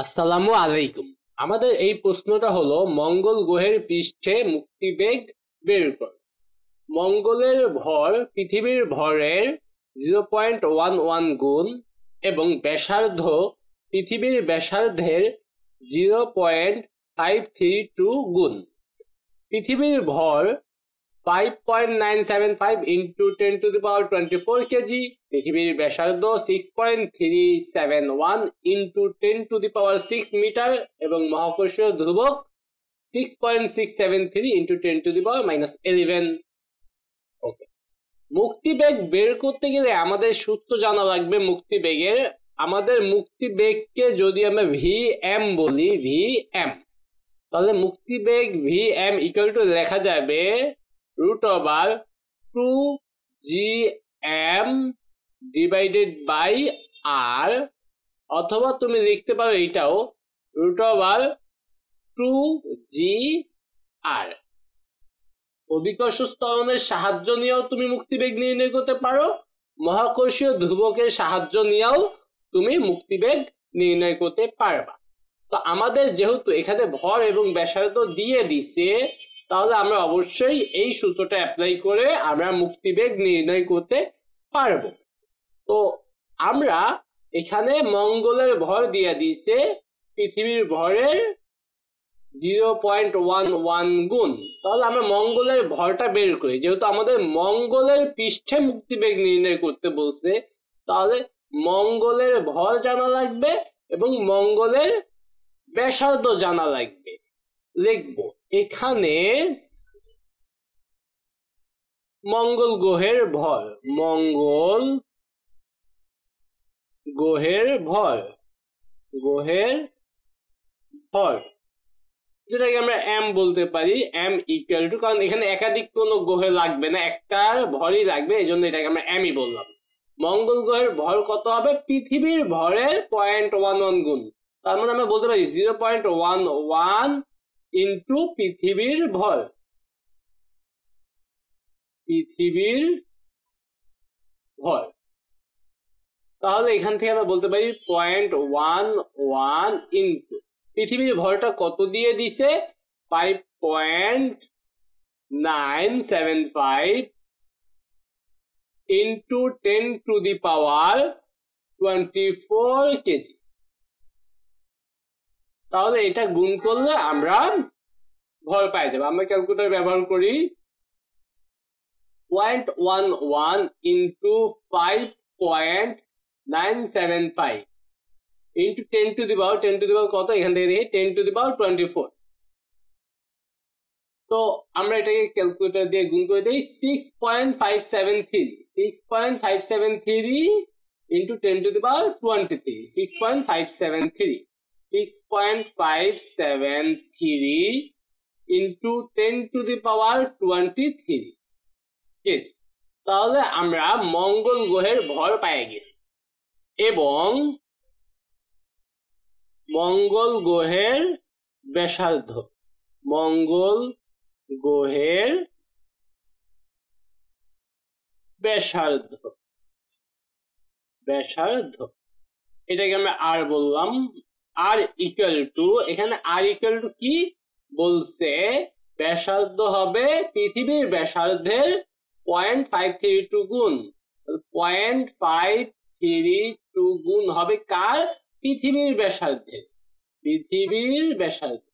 আসসালামু আলাইকুম। আমাদের এই প্রশ্নটা হলো মঙ্গল গ্রহের পৃষ্ঠে মুক্তিবেগ বের কর। মঙ্গলের ভর পৃথিবীর ভরের 0.11 গুণ এবং ব্যাসার্ধ পৃথিবীর ব্যাসার্ধের 0.532 গুণ। পৃথিবীর ভর 5.975 into 10 to the power 24 kg, পৃথিবীর ব্যাসার্ধ 6.371 into 10 to the power 6 meter এবং মহাকর্ষীয় ধ্রুবক 6.673 into 10 to the power -11। ওকে, মুক্তিবেগ বের করতে গেলে আমাদের সূত্র জানা লাগবে মুক্তিবেগের। আমাদের মুক্তিবেগকে যদি আমরা vm বলি, vm, তাহলে মুক্তিবেগ vm ইকুয়াল টু লেখা যাবে root over 2gm divided by r, অথবা তুমি লিখতে পারো এটাও root over 2gr। অভিকর্ষ ত্বরণের সাহায্য নিয়েও তুমি মুক্তিবেগ নির্ণয় করতে পারো, মহাকর্ষীয় ধ্রুবকের সাহায্য নিয়েও তুমি মুক্তিবেগ নির্ণয় করতে পারবা। তো আমাদের যেহেতু এখানে ভর এবং ব্যাসার্ধ দিয়ে দিছে, তাহলে আমরা অবশ্যই এই সূত্রটা অ্যাপ্লাই করে আমরা মুক্তিবেগ নির্ণয় করতে পারবো। তো আমরা এখানে মঙ্গলের ভর দিয়ে দিছে পৃথিবীর ভরের 0.11 গুণ। তাহলে আমরা মঙ্গলের ভরটা বের করি, যেহেতু আমাদের মঙ্গলের পৃষ্ঠে মুক্তিবেগ নির্ণয় করতে বলছে, তাহলে মঙ্গলের ভর জানা লাগবে এবং মঙ্গলের ব্যাসার্ধ জানা লাগবে। লিখব এখানে মঙ্গল গ্রহের ভর, মঙ্গল গ্রহের ভর, গ্রহের ভর যেটাকে আমরা m বলতে পারি, m ইকুয়াল টু, কারণ এখানে একাধিক কোনো গ্রহে লাগবে না, একটার ভরই লাগবে, এই জন্য এটাকে আমরা mই বললাম। মঙ্গল গ্রহের ভর কত হবে? পৃথিবীর ভরের 0.11 গুণ। তার মানে আমরা বলতে পারি 0.11 ইন্টু পৃথিবীর ভর, পৃথিবীর ভর। তাহলে এখান থেকে আমরা বলতে পারি 0.11 ইন্টু পৃথিবীর ভরটা কত দিয়ে দিছে, 5.975 into 10 to the power 24 KG. তাহলে এটা গুণ করলে আমরা ভর পাই যাবো। আমরা ক্যালকুলেটর ব্যবহার করি, 0.11 into 5.975 into 10 to the power কত, এখান থেকে দেখি 10 টু দি পাওয়ার 24। তো আমরা এটাকে ক্যালকুলেটর দিয়ে গুণ করে দিই, 6.573 into 10 to the power 23, 6.573 into 10 to the power 23 KG. তাহলে আমরা মঙ্গল গ্রহের ভর পেয়ে গেছি এবং মঙ্গল গ্রহের ব্যাসার্ধ, মঙ্গল গ্রহের ব্যাসার্ধ, ব্যাসার্ধ এটাকে আমরা আর বললাম, আর ইকুয়াল টু, এখানে আর ইকুয়াল টু কি বলছে, ব্যাসার্ধ হবে পৃথিবীর ব্যাসার্ধের 0.532 গুণ। 0.532 গুণ হবে কার? পৃথিবীর ব্যাসার্ধের, পৃথিবীর ব্যাসার্ধ,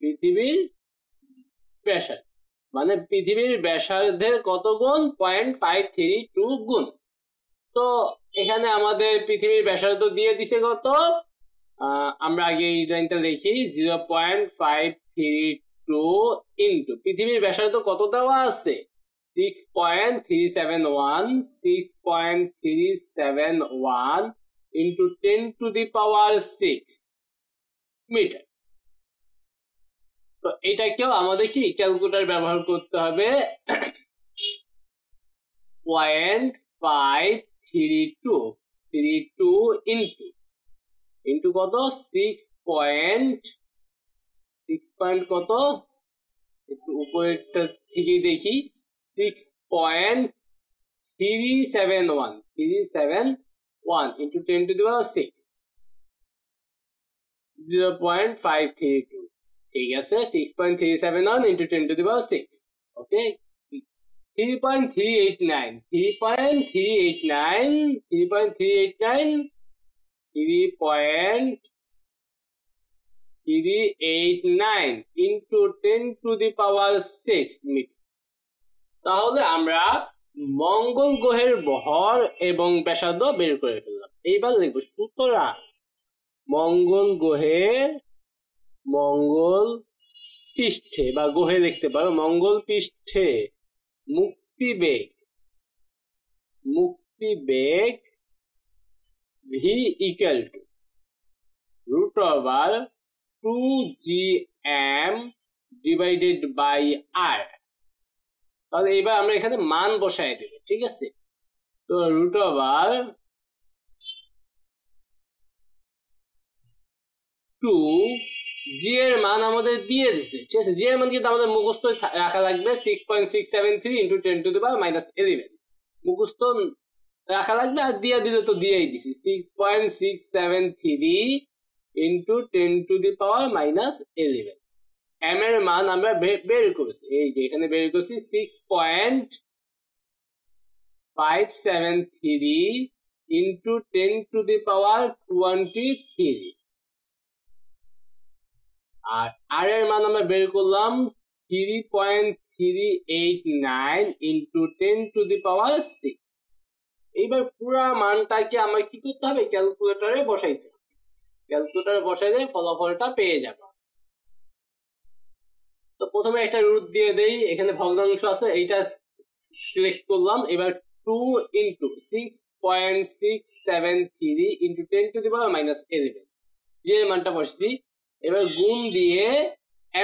পৃথিবীর ব্যাসার্ধ মানে পৃথিবীর ব্যাসার্ধের কত গুণ, 0.532 গুণ। তো এখানে আমাদের পৃথিবীর ব্যাসার্ধ দিয়ে দিছে কত, আমরা আগে এই লাইনটা লিখি, 0.532 ইন্টু পৃথিবীর ব্যাসার্ধ কত দেওয়া আছে, 6.371 into 10 to the power 6 meter. তো এটাকেও আমাদের কি ক্যালকুলেটর ব্যবহার করতে হবে, 0.532 ইন্টু কত, 6 পয়েন্ট কত, একটু উপরেরটা থেকে দেখি, 6.371 ইন্টু 10 টু দি পাওয়ার 6 0.532. ठीक है sir, 6.37 on into 10 to the power 6. Okay, 3.389 into 10 to the power 6 meter. ताहोले आम्रा मंगल ग्रहेर भर एवं व्यासार्ध बेर करे फेललाम। एइबार लिखबो सूत्रां मंगल पृष्ठे बा ग्रहे लिखते पारो मंगल पृष्ठे मुक्ति बेग v equal to √2gm divided by r। और एक बार हमने इखाने मान बसाए दिए, ठीक है से? तो √2 g এর मान আমাদের দিয়ে দিয়েছে, ঠিক আছে? g এর মান কিন্তু আমাদের মুখস্থ রাখা লাগবে 6.673 into 10 to the power minus 11 মুখস্থ রাখা লাগবে। আর দিয়ে দিলে তো দিয়েই দিছি 6.673 into 10 to the power minus 11 m এর মান আমরা বের করছি, এই যে এখানে বের করছি 6.573 into 10 to the power 23 R r এর মান আমরা বের করলাম 3.389 into 10 to the power 6। এবার পুরো মানটাকে আমরা কি করতে হবে ক্যালকুলেটরে বসাইতে হবে, ক্যালকুলেটরে বসাইলে ফলাফলটা পেয়ে যাব। তো প্রথমে একটা রুট দিয়ে দেই, এখানে ভগ্নাংশ আছে এইটা সিলেক্ট করলাম। এবার 2 into 6.673 into 10 to the power minus 11 যে মানটা বসছি এবার গুণ দিয়ে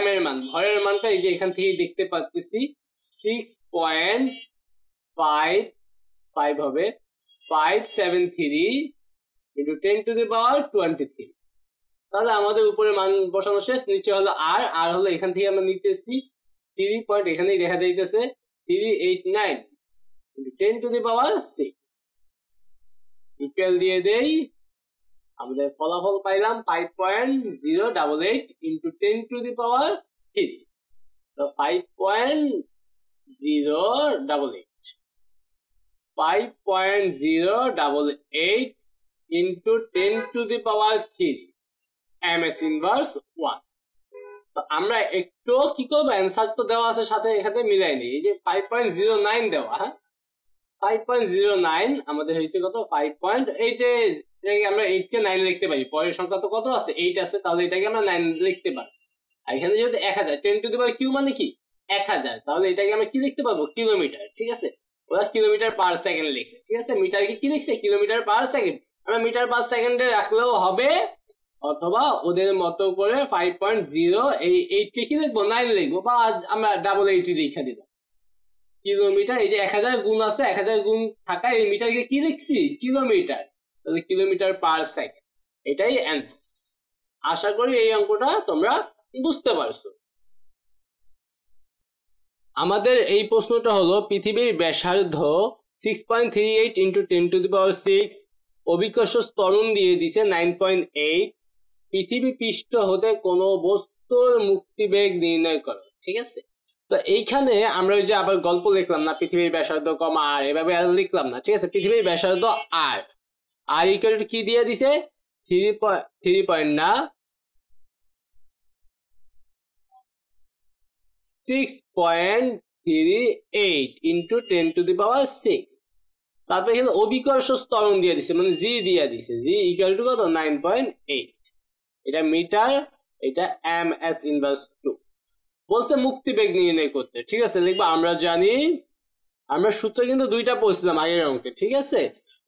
m এর মান ভরের মানটা এই যে এখান থেকে দেখতে পাচ্ছি 6.5 হবে 573 into 10 to the power 23। তাহলে আমাদের উপরে মান বসানো শেষ, নিচে হলো r হলো এখান থেকে আমরা নিতেছি 3. এখানেই দেখা যাইতেছে 389 into 10 to the power 6 equal দিয়ে দেই, আমাদের ফলাফল পাইলাম 5.088 into 10 to the power 3। তো 5.088 into 10 to the power 3 ms inverse 1। তো আমরা একটু কি করব आंसर তো দেওয়া আছে সাথে এখানে মিলাই নেই, এই যে 5.09 দেওয়া, 5.09 আমাদের হইছে কত 5.8। এটাকে আমরা 8 কে 9 লিখতে পারি, পরের সংখ্যা তো কত আছে 8 আছে, তাহলে এটাকে আমরা 9 লিখতে পারি। আর এখানে যেহেতু 1000 10 টু দি পাওয়ার কিউ মানে কি 1000, তাহলে এটাকে আমরা কি লিখতে পারবো কিলোমিটার, ঠিক আছে? ওরা কিলোমিটার পার সেকেন্ড লিখছে, ঠিক আছে? মিটারকে কি লিখছে কিলোমিটার পার সেকেন্ড, আমরা মিটার পার সেকেন্ডে রাখলেও হবে অথবা ওদের মত করে 5.0 এই 8 কে কি লিখবো 9 লিখবো বা আমরা 88 লিখে দিলাম। কিলোমিটার এই যে 1000 গুণ আছে, 1000 গুণ থাকা এই মিটারকে কি লিখছি কিলোমিটার, তাহলে কিলোমিটার পার সেকেন্ড এটাই आंसर। আশা করি এই অঙ্কটা তোমরা বুঝতে পারছো। আমাদের এই প্রশ্নটা হলো পৃথিবীর ব্যাসার্ধ 6.38 into 10 to the power 6, অভিকর্ষ ত্বরণ দিয়ে দিছে 9.8, পৃথিবী পৃষ্ঠ হতে কোনো বস্তুর মুক্তিবেগ নির্ণয় করো, ঠিক আছে? তো এইখানে আমরা ওই যে আবার গল্প লিখলাম না পৃথিবীর ব্যাসার্ধ কম আর, এভাবে আর লিখলাম না, ঠিক আছে? পৃথিবীর ব্যাসার্ধ আর আর ইকুয়াল টু কি দিয়ে দিছে 6.38 into 10 to the power 6। তারপরে এখানে অভিকর্ষ ত্বরণ দিয়ে দিছে মানে g দিয়ে দিছে, g ইকুয়াল টু কত 9.8, এটা মিটার, এটা ms ইনভার্স 2। বলছে মুক্তিবেগ নির্ণয় করতে, ঠিক আছে? লিখবো আমরা জানি, আমরা সূত্র কিন্তু দুইটা পড়ছিলাম আগের অঙ্কে, ঠিক আছে?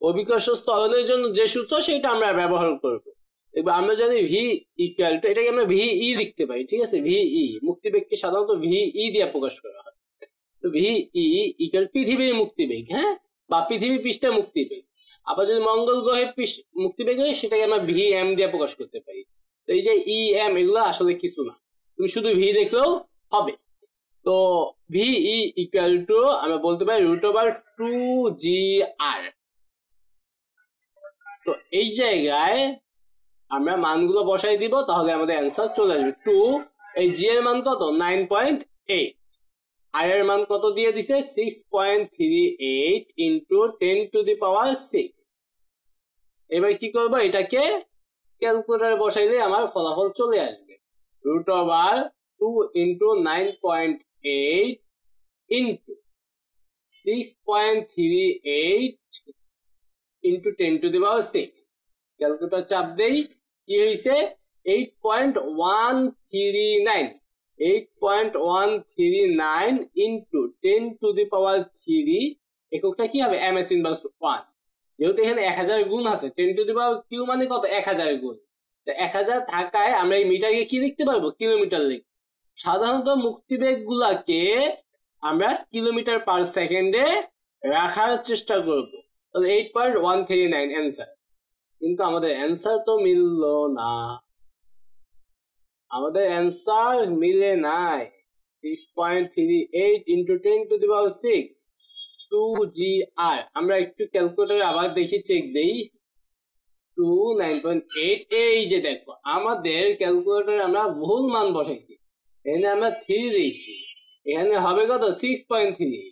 অভিকর্ষ ত্বরণের জন্য যে সূত্র সেটা আমরা ব্যবহার করব। এবার আমরা জানি v ইকুয়াল টু, এটাকে আমরা ve লিখতে পারি, ঠিক আছে? ve মুক্তিবেগকে সাধারণত ve দিয়ে প্রকাশ করা হয়। তো ve ইকুয়াল পৃথিবীর মুক্তিবেগ, হ্যাঁ, বা পৃথিবী পৃষ্ঠের মুক্তিবেগ। আবার যদি মঙ্গল গ্রহে মুক্তিবেগ হয় সেটাকে আমরা vm দিয়ে প্রকাশ করতে পারি। তো এই যে em এগুলো আসলে কিছু না, তুমি শুধু v লিখলেও হবে। তো ve ইকুয়াল টু আমরা বলতে পারি √2gr। তো এই জায়গায় আমরা মানগুলো বসাই দিব তাহলে আমাদের आंसर চলে আসবে 2 এই জি এর মান কত 9.8 I এর মান কত দিয়ে দিয়েছে 6.38 * 10 টু দি পাওয়ার 6 এবারে কি করব এটাকে ক্যালকুলেটরে বসাইলে আমার ফলাফল চলে আসবে √2 * 9.8 * 6.38 * 10 to the power 6 ক্যালকুলেটর চাপ দেই কি হইছে 8.139 * 10 to the power 3 এককটা কি হবে ms inverse 1 যেহেতু এখানে 1000 গুণ আছে 10 to the power q মানে কত 1000 গুণ তো 1000 থাকায় আমরা এই মিটারকে কি লিখতে পারবো কিলোমিটার লিখব সাধারণত মুক্তিবেগগুলোকে আমরা কিলোমিটার পার সেকেন্ডে রাখার চেষ্টা করব তাহলে 8.139 आंसर কিন্তু আমাদের आंसर তো মিললো না আমাদের आंसर মিলে নাই 6.38 * 10 টু দি পাওয়ার 6 2gr আমরা একটু ক্যালকুলেটরে আবার দেখি চেক দেই 29.8 এই যে দেখো আমাদের ক্যালকুলেটরে আমরা ভুল মান বসাইছি এখানে আমরা 3 দিয়েছি এখানে হবে কত 6.3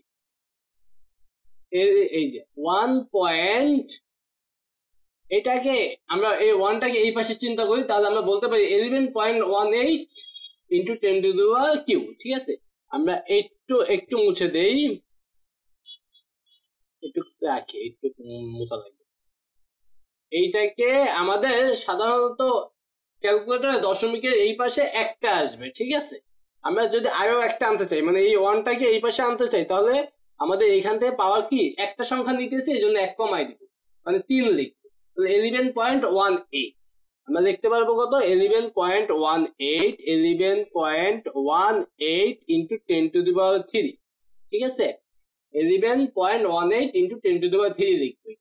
এই যে 1. এটাকে আমরা এই 1 টাকে এই পাশে চিন্তা করি তাহলে আমরা বলতে পারি 11.18 * 10 টু দি পাওয়ার কিউ ঠিক আছে আমরা একটু মুছে দেই একটু মুছা লাগবে এইটাকে আমাদের সাধারণত ক্যালকুলেটরে দশমিকের এই পাশে একটা আসবে ঠিক আছে আমরা যদি আরো একটা আনতে চাই মানে এই 1 টাকে এই পাশে আনতে চাই তাহলে আমাদের এইখান থেকে পাওয়ার কি একটা সংখ্যা নিতেছি এজন্য এক কমাই দিব মানে 3 লিখব 11.18 আমরা লিখতে পারবো কত 11.18 * 10 টু দি পাওয়ার 3 ঠিক আছে 11.18 * 10 টু দি পাওয়ার 3 লিখবো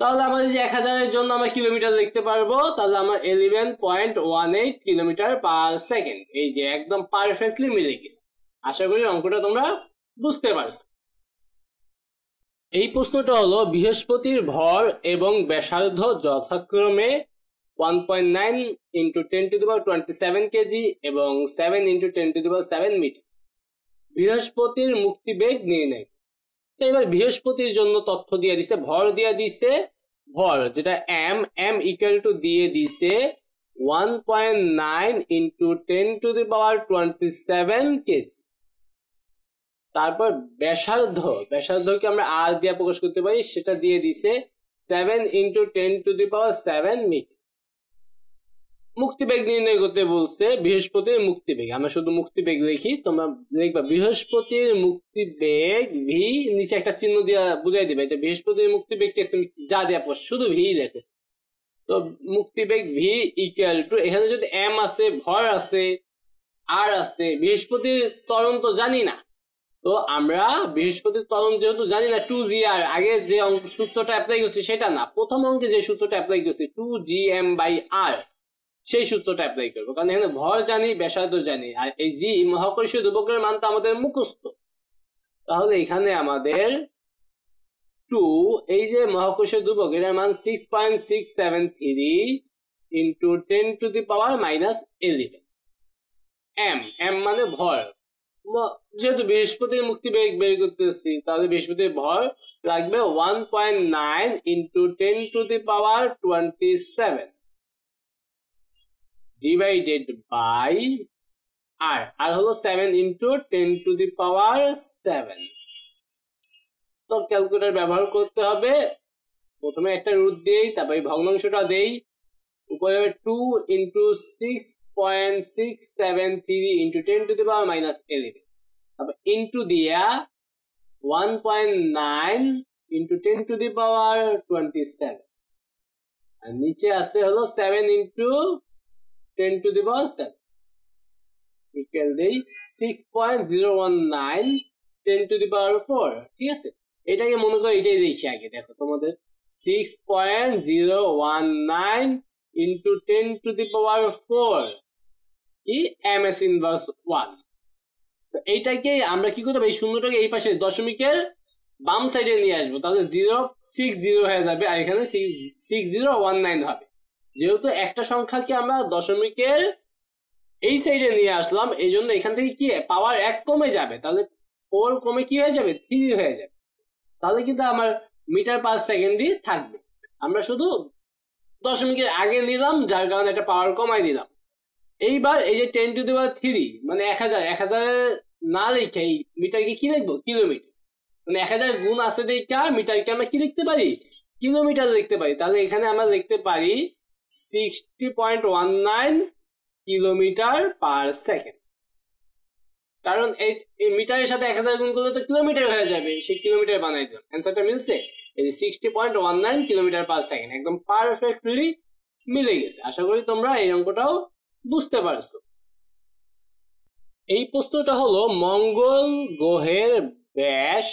তাহলে আমাদের যে 1000 এর জন্য আমরা কিলোমিটার লিখতে পারবো তাহলে আমরা 11.18 কিলোমিটার পার সেকেন্ড এই যে একদম পারফেক্টলি মিলে গেছে আশা করি অঙ্কটা তোমরা বুঝতে পারছো এই প্রশ্নটা হলো বৃহস্পতির ভর এবং ব্যাসার্ধ যথাক্রমে 1.9 * 10 টু দি পাওয়ার 27 কেজি এবং 7 * 10 টু দি পাওয়ার 7 মিটার বৃহস্পতির মুক্তিবেগ নির্ণয় এবার বৃহস্পতির জন্য তথ্য দিয়ে দিয়েছে ভর দিয়ে দিয়েছে ভর যেটা m m = দিয়ে দিয়েছে 1.9 * 10 টু দি পাওয়ার 27 কেজি তারপর ব্যাসার্ধকে আমরা r দিয়ে প্রকাশ করতে পারি সেটা দিয়ে দিয়েছে 7 * 10 টু দি পাওয়ার 7 মিটার মুক্তিবেগ নির্ণয় করতে বলছে বৃহস্পতির মুক্তিবেগ আমরা শুধু মুক্তিবেগ লিখি তোমরা লিখবা বৃহস্পতির মুক্তিবেগ v নিচে একটা চিহ্ন দিয়ে বুঝাই দিবে এটা বৃহস্পতির মুক্তিবেগকে তুমি যা দেয়া পড় শুধু v লেখো তো মুক্তিবেগ v = এখানে যদি m আছে ভর আছে r আছে বৃহস্পতির ত্বরণ তো জানি না তো আমরা বৃহস্পতির ত্বরণ যেহেতু জানি না 2gr আগে যে সূত্রটা অ্যাপ্লাই করছি সেটা না প্রথম অঙ্কে যে সূত্রটা অ্যাপ্লাই করছি 2gm/r সেই সূত্রটা अप्लाई করব কারণ এখানে ভর জানি ব্যাসার্ধ জানি আর এই জি মহাকর্ষীয় ধ্রুবকের মান তো আমাদের মুখস্থ তাহলে এখানে আমাদের 2 এই যে মহাকর্ষীয় ধ্রুবক এর মান 6.673 * 10 to the power -11 m m মানে ভর যেহেতু বৃহস্পতির মুক্তিবেগ বের করতেছি তাহলে বৃহস্পতির ভর লাগবে 1.9 * 10 to the power 27 divided by r হলো 7 * 10 টু দি পাওয়ার 7 তো ক্যালকুলেটর ব্যবহার করতে হবে প্রথমে একটা রুট দেই তারপরে ভগ্নাংশটা দেই উপরে 2 * 6.673 * 10 টু দি পাওয়ার -11 তারপর ইনটু দিয়া 1.9 * 10 টু দি পাওয়ার 27 আর নিচে আছে হলো 7 * 10 to the power 7 equal to 6.019 10 to the power 4 ঠিক আছে এটাকে মনে করো এটাই লিখি আগে দেখো তোমাদের 6.019 * 10 to the power 4 কি ms inverse 1 তো এইটাকে আমরা কি করব এই শূন্যটাকে এই পাশে দশমিকের বাম সাইডে নিয়ে আসব তাহলে 060 হয়ে যাবে আর এখানে 6019 হবে যেহেতু একটা সংখ্যাকে আমরা দশমিকের এই সাইডে নিয়ে আসলাম এইজন্য এখান থেকে কি পাওয়ার 1 কমে যাবে তাহলে 4 কমে কি হয়ে যাবে 3 হয়ে যাবে তাহলে কিন্তু আমার মিটার পার সেকেন্ডই থাকবে আমরা শুধু দশমিকের আগে নিলাম যার কারণে এটা পাওয়ার কমাই দিলাম এইবার এই যে 10 টু দি পাওয়ার 3 মানে 1000 1000 না লিখে মিটারকে কি লিখব কিলোমিটার মানে 1000 গুণ আছে দেখি আর মিটারকে আমরা কি লিখতে পারি কিলোমিটার লিখতে পারি তাহলে এখানে আমরা লিখতে পারি 60.19 কিলোমিটার পার সেকেন্ড কারণ এই মিটারের সাথে 1000 গুণ করলে তো কিলোমিটার হয়ে যাবে সেই কিলোমিটার বানাই দিলাম आंसरটা মিলছে এই 60.19 কিলোমিটার পার সেকেন্ড একদম পারফেক্টলি মিলে গেছে আশা করি তোমরা এই অঙ্কটাও বুঝতে পারছো এই প্রশ্নটা হলো মঙ্গল গ্রহের ব্যাস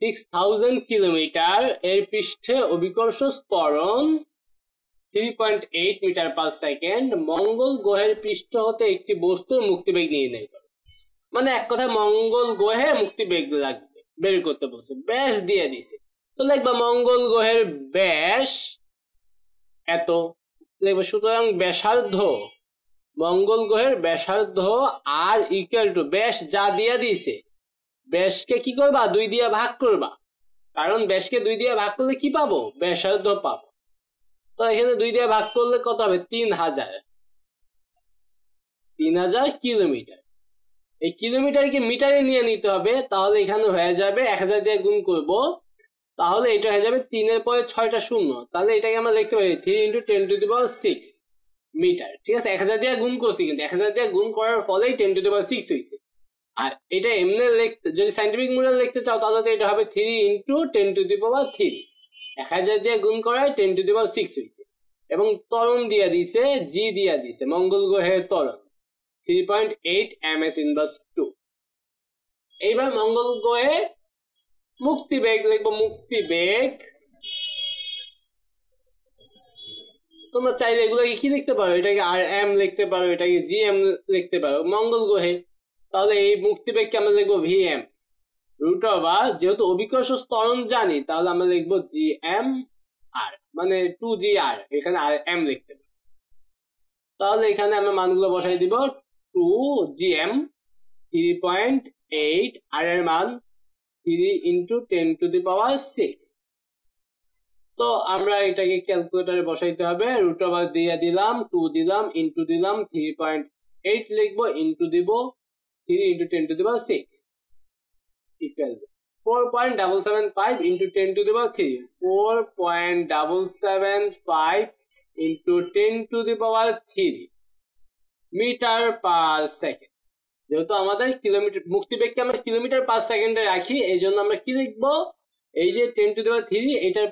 6000 কিলোমিটার এর পৃষ্ঠে অভিকর্ষ ত্বরণ 3.8 মিটার পার সেকেন্ড মঙ্গল গ্রহের পৃষ্ঠ হতে একটি বস্তু মুক্তিবেগ নির্ণয় করো মানে এক কথা মঙ্গল গ্রহে মুক্তিবেগ লাগবে বের করতে বলছে ব্যাস দিয়ে দিয়েছে তো লিখবা মঙ্গল গ্রহের ব্যাস এত লিখবা সুতরাং ব্যাসার্ধ মঙ্গল গ্রহের ব্যাসার্ধ r = ব্যাস যা দিয়ে দিয়েছে ব্যাসকে কি করবা 2 দিয়ে ভাগ করবা কারণ ব্যাসকে 2 দিয়ে ভাগ করলে কি পাবো ব্যাসার্ধ পাবো তো এখানে 2 দিয়ে ভাগ করলে কত হবে 3000 কিলোমিটার এই কিলোমিটারকে মিটারে নিয়ে নিতে হবে তাহলে এখানে হয়ে যাবে 1000 দিয়ে গুণ করব তাহলে এটা হয়ে যাবে 3 এর পরে 6টা শূন্য তাহলে এটাকে আমরা লিখতে পারি 3 * 10 ^ 6 মিটার ঠিক আছে 1000 দিয়ে গুণ করছি কিন্তু 1000 দিয়ে গুণ করার ফলে 10 ^ 6 হইছে আর এটা এমনে লিখতে যদি সাইন্টিফিক মডেল লিখতে চাও তাহলে তো এটা হবে 3 * 10 ^ 3 1000 দিয়ে গুণ করায় 10 ^ 6 হইছে এবং ত্বরণ দিয়া দিয়েছে g দিয়া দিয়েছে মঙ্গল গ্রহের ত্বরণ 3.8 ms inverse 2 এইবার মঙ্গল গ্রহে মুক্তিবেগ লিখব মুক্তিবেগ তোমরা চাইলে এগুলোকে কি লিখতে পারো এটাকে rm লিখতে পারো এটাকে gm লিখতে পারো মঙ্গল গ্রহে তাহলে এই মুক্তিবেগকে আমরা লিখব vm √ যেহেতু অভিকর্ষ ত্বরণ জানি তাহলে আমরা লিখব gm r মানে 2gr এখানে rm লিখতে হবে তাহলে এখানে আমরা মানগুলো বসাই দিব 2gm 3.8 r এর মান 3 * 10 টু দি পাওয়ার 6 তো আমরা এটাকে ক্যালকুলেটরে বসাইতে হবে √ দিয়ে দিলাম 2 দিলাম ইনটু দিলাম 3.8 লিখব ইনটু দিব 3 * 10 to the power 6 equal 4.775 into 10 to the power 3 4.775 into 10 to the power 3 meter per second যেহেতু আমাদের কিলোমিটার মুক্তিবেগকে আমরা কিলোমিটার পার সেকেন্ডে রাখি এইজন্য আমরা কি লিখব এই যে 10 to the power 3 এটা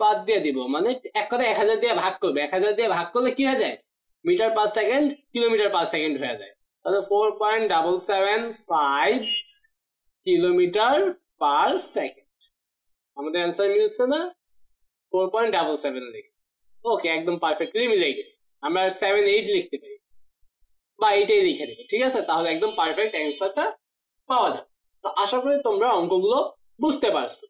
বাদ দিয়ে দিব মানে এক কথা 1000 দিয়ে ভাগ করব 1000 দিয়ে ভাগ করলে কি হয়ে যায় metre per second kilometre per second হয়ে যায় তাহলে 4.775 কিলোমিটার পার সেকেন্ড আমাদের आंसर মিলছে না 4.77 লিখছি ওকে একদম পারফেক্টলি মিলে গেছে আমরা 78 লিখতে পারি বা 8ই লিখে দেব ঠিক আছে তাহলে একদম পারফেক্ট आंसरটা পাওয়া যাবে তো আশা করি তোমরা অঙ্কগুলো বুঝতে পারছো